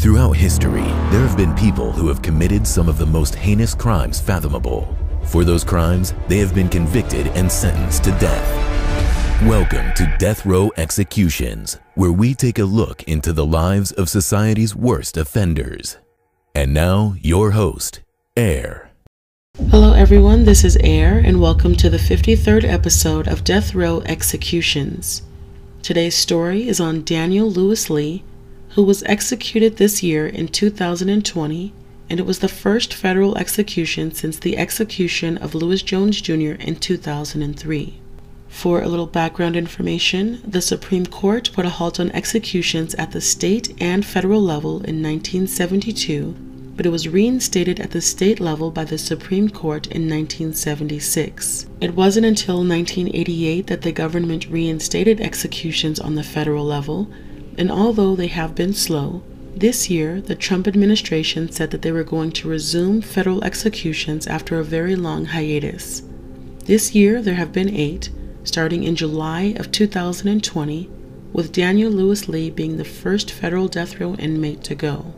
Throughout history, there have been people who have committed some of the most heinous crimes fathomable. For those crimes, they have been convicted and sentenced to death. Welcome to Death Row Executions, where we take a look into the lives of society's worst offenders. And now, your host, Air. Hello everyone, this is Air, and welcome to the 53rd episode of Death Row Executions. Today's story is on Daniel Lewis Lee, who was executed this year in 2020, and it was the first federal execution since the execution of Louis Jones Jr. in 2003. For a little background information, the Supreme Court put a halt on executions at the state and federal level in 1972, but it was reinstated at the state level by the Supreme Court in 1976. It wasn't until 1988 that the government reinstated executions on the federal level, and although they have been slow, this year the Trump administration said that they were going to resume federal executions after a very long hiatus. This year there have been 8, starting in July of 2020, with Daniel Lewis Lee being the first federal death row inmate to go.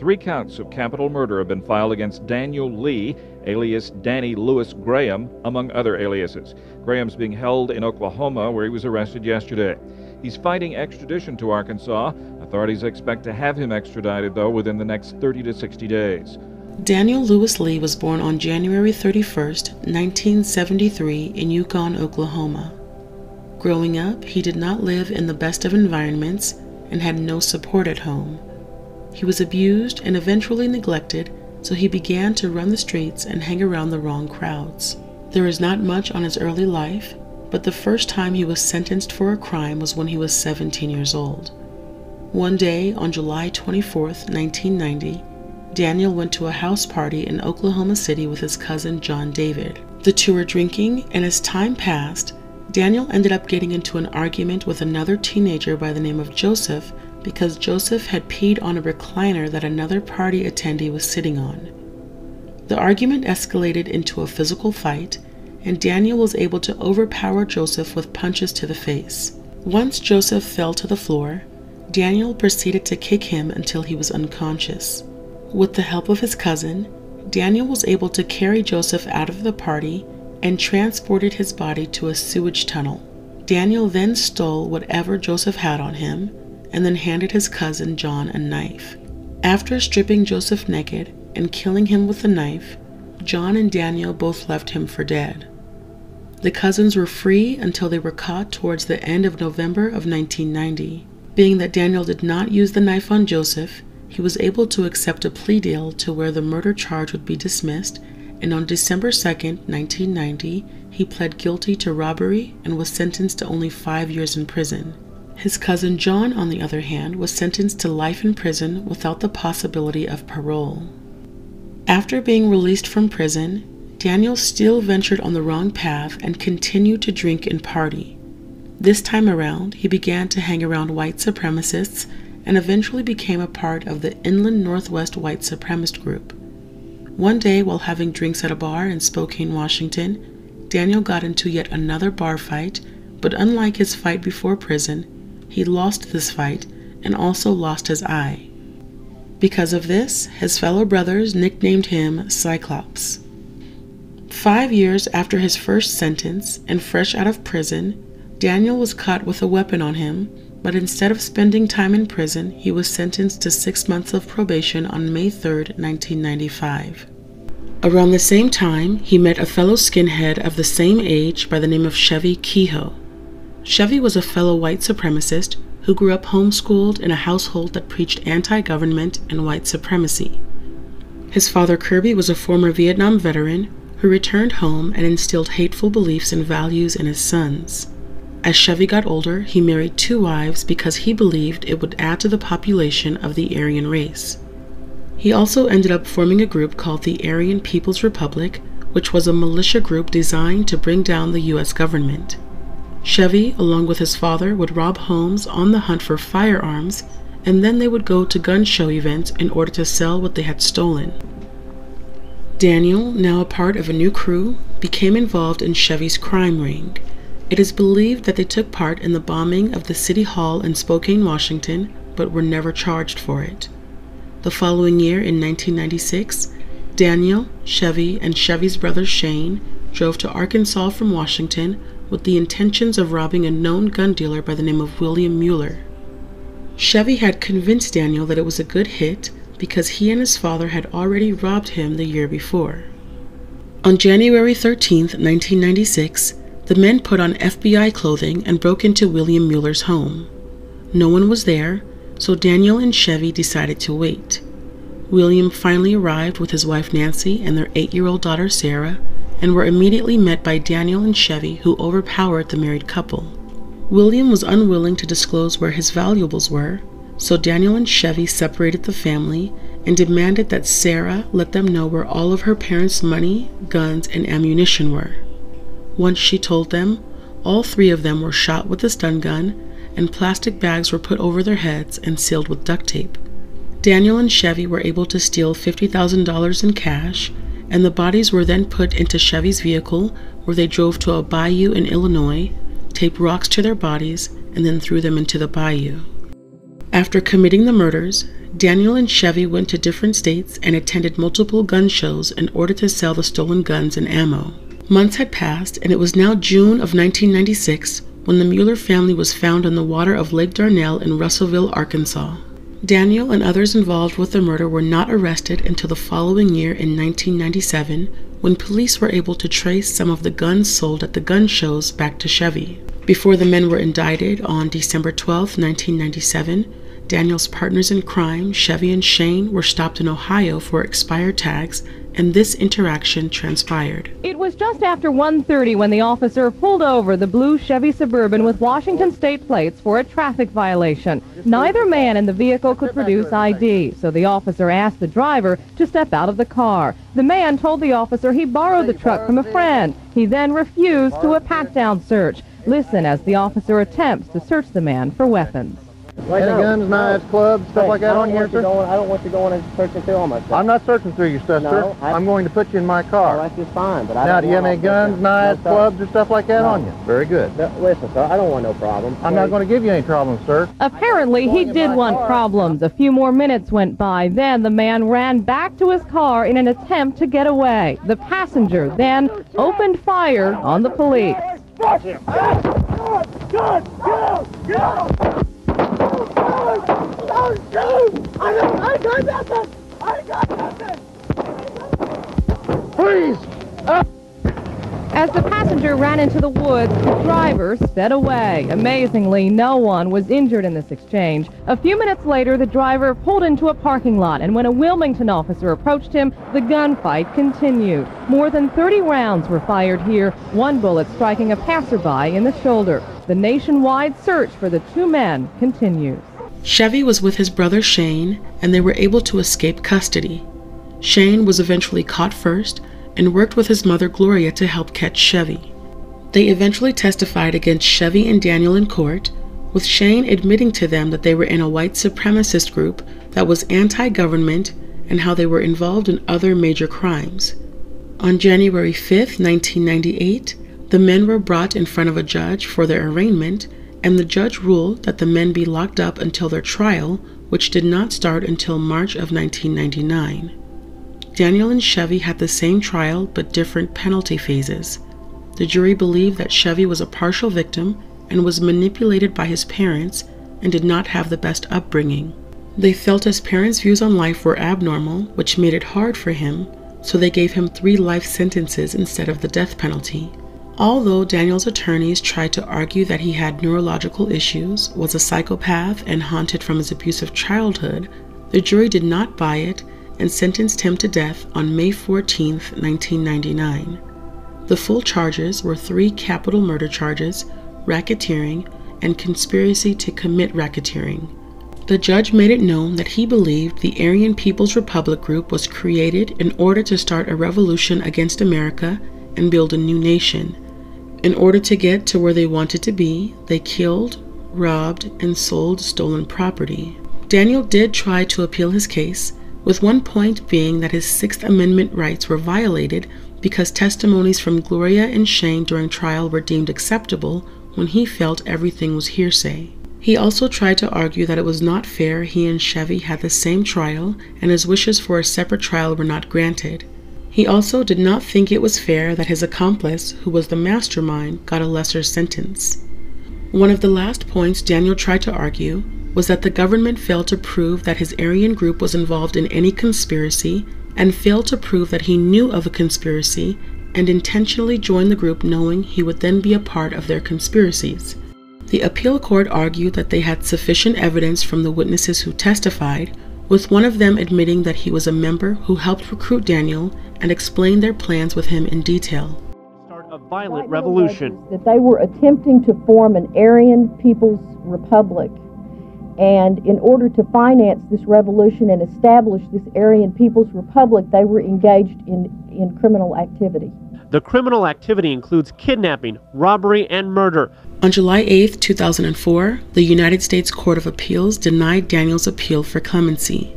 3 counts of capital murder have been filed against Daniel Lee, alias Danny Lewis Graham, among other aliases. Graham's being held in Oklahoma, where he was arrested yesterday. He's fighting extradition to Arkansas. Authorities expect to have him extradited, though, within the next 30 to 60 days. Daniel Lewis Lee was born on January 31st, 1973, in Yukon, Oklahoma. Growing up, he did not live in the best of environments and had no support at home. He was abused and eventually neglected, so he began to run the streets and hang around the wrong crowds. There is not much on his early life, but the first time he was sentenced for a crime was when he was 17 years old. One day, on July 24, 1990, Daniel went to a house party in Oklahoma City with his cousin John David. The two were drinking, and as time passed, Daniel ended up getting into an argument with another teenager by the name of Joseph, because Joseph had peed on a recliner that another party attendee was sitting on. The argument escalated into a physical fight, and Daniel was able to overpower Joseph with punches to the face. Once Joseph fell to the floor, Daniel proceeded to kick him until he was unconscious. With the help of his cousin, Daniel was able to carry Joseph out of the party and transported his body to a sewage tunnel. Daniel then stole whatever Joseph had on him, and then handed his cousin John a knife. After stripping Joseph naked and killing him with the knife, John and Daniel both left him for dead. The cousins were free until they were caught towards the end of November of 1990. Being that Daniel did not use the knife on Joseph, he was able to accept a plea deal to where the murder charge would be dismissed, and on December 2, 1990, he pled guilty to robbery and was sentenced to only 5 years in prison. His cousin John, on the other hand, was sentenced to life in prison without the possibility of parole. After being released from prison, Daniel still ventured on the wrong path and continued to drink and party. This time around, he began to hang around white supremacists and eventually became a part of the Inland Northwest White Supremacist Group. One day, while having drinks at a bar in Spokane, Washington, Daniel got into yet another bar fight, but unlike his fight before prison, he lost this fight and also lost his eye. Because of this, his fellow brothers nicknamed him Cyclops. 5 years after his first sentence and fresh out of prison, Daniel was caught with a weapon on him, but instead of spending time in prison, he was sentenced to 6 months of probation on May 3, 1995. Around the same time, he met a fellow skinhead of the same age by the name of Chevie Kehoe. Chevie was a fellow white supremacist who grew up homeschooled in a household that preached anti-government and white supremacy. His father Kirby was a former Vietnam veteran who returned home and instilled hateful beliefs and values in his sons. As Chevie got older, he married 2 wives because he believed it would add to the population of the Aryan race. He also ended up forming a group called the Aryan People's Republic, which was a militia group designed to bring down the U.S. government. Chevie, along with his father, would rob homes on the hunt for firearms, and then they would go to gun show events in order to sell what they had stolen. Daniel, now a part of a new crew, became involved in Chevie's crime ring. It is believed that they took part in the bombing of the City Hall in Spokane, Washington, but were never charged for it. The following year, in 1996, Daniel, Chevie, and Chevie's brother Shane drove to Arkansas from Washington with the intentions of robbing a known gun dealer by the name of William Mueller. Chevie had convinced Daniel that it was a good hit because he and his father had already robbed him the year before. On January 13, 1996, the men put on FBI clothing and broke into William Mueller's home. No one was there, so Daniel and Chevie decided to wait. William finally arrived with his wife Nancy and their 8-year-old daughter Sarah, and were immediately met by Daniel and Chevie, who overpowered the married couple. William was unwilling to disclose where his valuables were, so Daniel and Chevie separated the family and demanded that Sarah let them know where all of her parents' money, guns, and ammunition were. Once she told them, all three of them were shot with a stun gun, and plastic bags were put over their heads and sealed with duct tape. Daniel and Chevie were able to steal $50,000 in cash, and the bodies were then put into Chevie's vehicle, where they drove to a bayou in Illinois, taped rocks to their bodies, and then threw them into the bayou. After committing the murders, Daniel and Chevie went to different states and attended multiple gun shows in order to sell the stolen guns and ammo. Months had passed, and it was now June of 1996 when the Mueller family was found on the water of Lake Darnell in Russellville, Arkansas. Daniel and others involved with the murder were not arrested until the following year in 1997, when police were able to trace some of the guns sold at the gun shows back to Chevie. Before the men were indicted on December 12, 1997, Daniel's partners in crime, Chevie and Shane, were stopped in Ohio for expired tags, and this interaction transpired. It was just after 1:30 when the officer pulled over the blue Chevy Suburban with Washington state plates for a traffic violation. Neither man in the vehicle could produce ID, so the officer asked the driver to step out of the car. The man told the officer he borrowed the truck from a friend. He then refused to a pat-down search. Listen as the officer attempts to search the man for weapons. Like the guns, knives, clubs, stuff like that on here, sir? I don't want you going and searching through all my stuff. I'm not searching through your stuff, sir. I'm going to put you in my car. Well, that's just fine, but I don't want... Now, do you have any guns, knives, clubs, or stuff like that on you? Very good. Listen, sir, I don't want no problems. I'm not going to give you any problems, sir. Apparently, he did want problems. A few more minutes went by. Then the man ran back to his car in an attempt to get away. The passenger then opened fire on the police. Go! Please! As the passenger ran into the woods, the driver sped away. Amazingly, no one was injured in this exchange. A few minutes later, the driver pulled into a parking lot, and when a Wilmington officer approached him, the gunfight continued. More than 30 rounds were fired here, one bullet striking a passerby in the shoulder. The nationwide search for the two men continues. Chevie was with his brother Shane, and they were able to escape custody. Shane was eventually caught first and worked with his mother Gloria to help catch Chevie. They eventually testified against Chevie and Daniel in court, with Shane admitting to them that they were in a white supremacist group that was anti-government and how they were involved in other major crimes. On January 5, 1998, the men were brought in front of a judge for their arraignment, and the judge ruled that the men be locked up until their trial, which did not start until March of 1999. Daniel and Chevie had the same trial but different penalty phases. The jury believed that Chevie was a partial victim and was manipulated by his parents and did not have the best upbringing. They felt his parents' views on life were abnormal, which made it hard for him, so they gave him 3 life sentences instead of the death penalty. Although Daniel's attorneys tried to argue that he had neurological issues, was a psychopath, and haunted from his abusive childhood, the jury did not buy it and sentenced him to death on May 14, 1999. The full charges were 3 capital murder charges, racketeering, and conspiracy to commit racketeering. The judge made it known that he believed the Aryan People's Republic Group was created in order to start a revolution against America and build a new nation. In order to get to where they wanted to be, they killed, robbed, and sold stolen property. Daniel did try to appeal his case, with one point being that his 6th Amendment rights were violated because testimonies from Gloria and Shane during trial were deemed acceptable when he felt everything was hearsay. He also tried to argue that it was not fair he and Chevie had the same trial and his wishes for a separate trial were not granted. He also did not think it was fair that his accomplice, who was the mastermind, got a lesser sentence. One of the last points Daniel tried to argue was that the government failed to prove that his Aryan group was involved in any conspiracy and failed to prove that he knew of a conspiracy and intentionally joined the group knowing he would then be a part of their conspiracies. The appeal court argued that they had sufficient evidence from the witnesses who testified, with one of them admitting that he was a member who helped recruit Daniel and explained their plans with him in detail. Start a violent revolution. That they were attempting to form an Aryan People's Republic, and in order to finance this revolution and establish this Aryan People's Republic, they were engaged in criminal activity. The criminal activity includes kidnapping, robbery, and murder. On July 8, 2004, the United States Court of Appeals denied Daniel's appeal for clemency.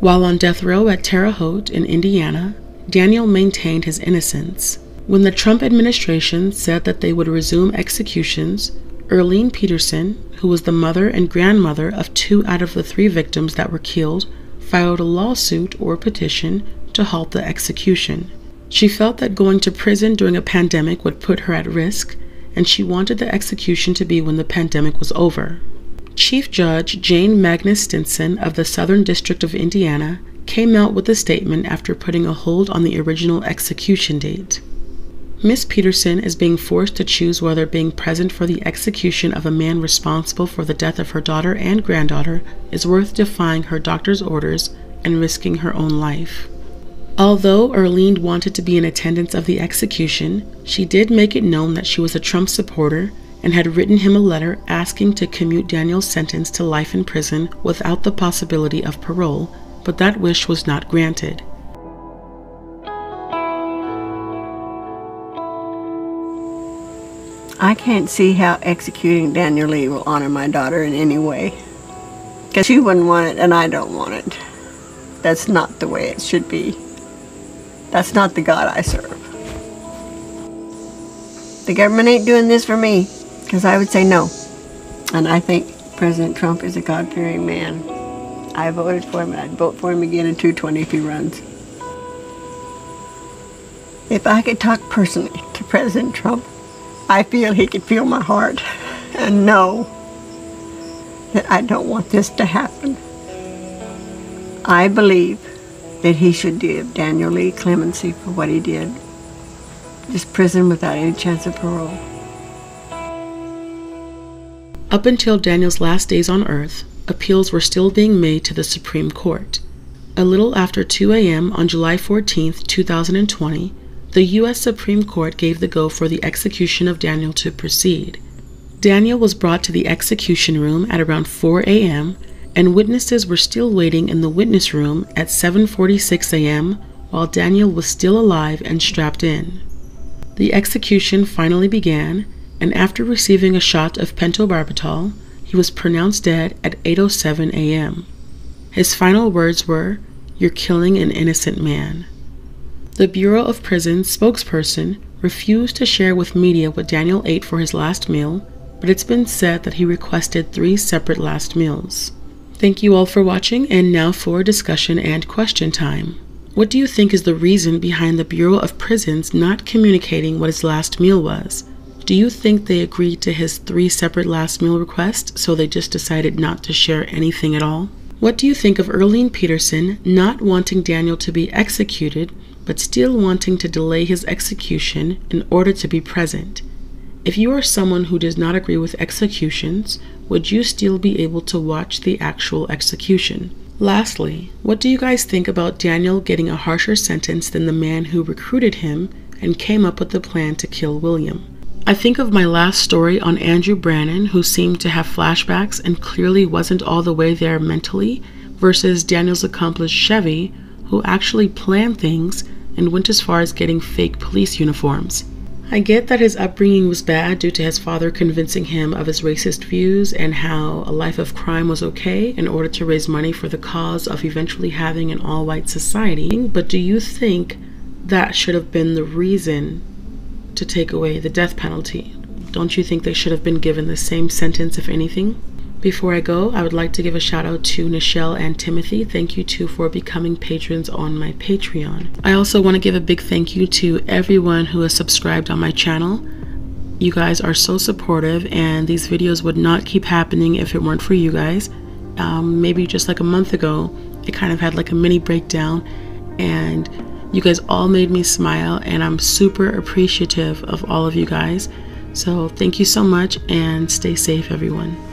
While on death row at Terre Haute in Indiana, Daniel maintained his innocence. When the Trump administration said that they would resume executions, Erlene Peterson, who was the mother and grandmother of 2 out of the 3 victims that were killed, filed a lawsuit or petition to halt the execution. She felt that going to prison during a pandemic would put her at risk, and she wanted the execution to be when the pandemic was over. Chief Judge Jane Magnus Stinson of the Southern District of Indiana came out with a statement after putting a hold on the original execution date. Miss Peterson is being forced to choose whether being present for the execution of a man responsible for the death of her daughter and granddaughter is worth defying her doctor's orders and risking her own life. Although Erlene wanted to be in attendance of the execution, she did make it known that she was a Trump supporter and had written him a letter asking to commute Daniel's sentence to life in prison without the possibility of parole, but that wish was not granted. I can't see how executing Daniel Lee will honor my daughter in any way, because she wouldn't want it and I don't want it. That's not the way it should be. That's not the God I serve. The government ain't doing this for me, because I would say no. And I think President Trump is a God-fearing man. I voted for him, and I'd vote for him again in 2020 if he runs. If I could talk personally to President Trump, I feel he could feel my heart and know that I don't want this to happen. I believe that he should give Daniel Lee clemency for what he did. Just prison without any chance of parole. Up until Daniel's last days on Earth, appeals were still being made to the Supreme Court. A little after 2 a.m. on July 14, 2020, the U.S. Supreme Court gave the go for the execution of Daniel to proceed. Daniel was brought to the execution room at around 4 a.m., and witnesses were still waiting in the witness room at 7:46 a.m. while Daniel was still alive and strapped in. The execution finally began, and after receiving a shot of pentobarbital, he was pronounced dead at 8:07 a.m. His final words were, "You're killing an innocent man." The Bureau of Prisons spokesperson refused to share with media what Daniel ate for his last meal, but it's been said that he requested 3 separate last meals. Thank you all for watching, and now for discussion and question time. What do you think is the reason behind the Bureau of Prisons not communicating what his last meal was? Do you think they agreed to his 3 separate last meal requests, so they just decided not to share anything at all? What do you think of Erlene Peterson not wanting Daniel to be executed, but still wanting to delay his execution in order to be present? If you are someone who does not agree with executions, would you still be able to watch the actual execution? Lastly, what do you guys think about Daniel getting a harsher sentence than the man who recruited him and came up with the plan to kill William? I think of my last story on Andrew Brannon, who seemed to have flashbacks and clearly wasn't all the way there mentally, versus Daniel's accomplice Chevie, who actually planned things and went as far as getting fake police uniforms. I get that his upbringing was bad due to his father convincing him of his racist views and how a life of crime was okay in order to raise money for the cause of eventually having an all-white society, but do you think that should have been the reason to take away the death penalty? Don't you think they should have been given the same sentence, if anything? Before I go, I would like to give a shout out to Nichelle and Timothy. Thank you too for becoming patrons on my Patreon. I also want to give a big thank you to everyone who has subscribed on my channel. You guys are so supportive, and these videos would not keep happening if it weren't for you guys. Maybe just like a month ago, it kind of had like a mini breakdown, and you guys all made me smile, and I'm super appreciative of all of you guys. So thank you so much, and stay safe, everyone.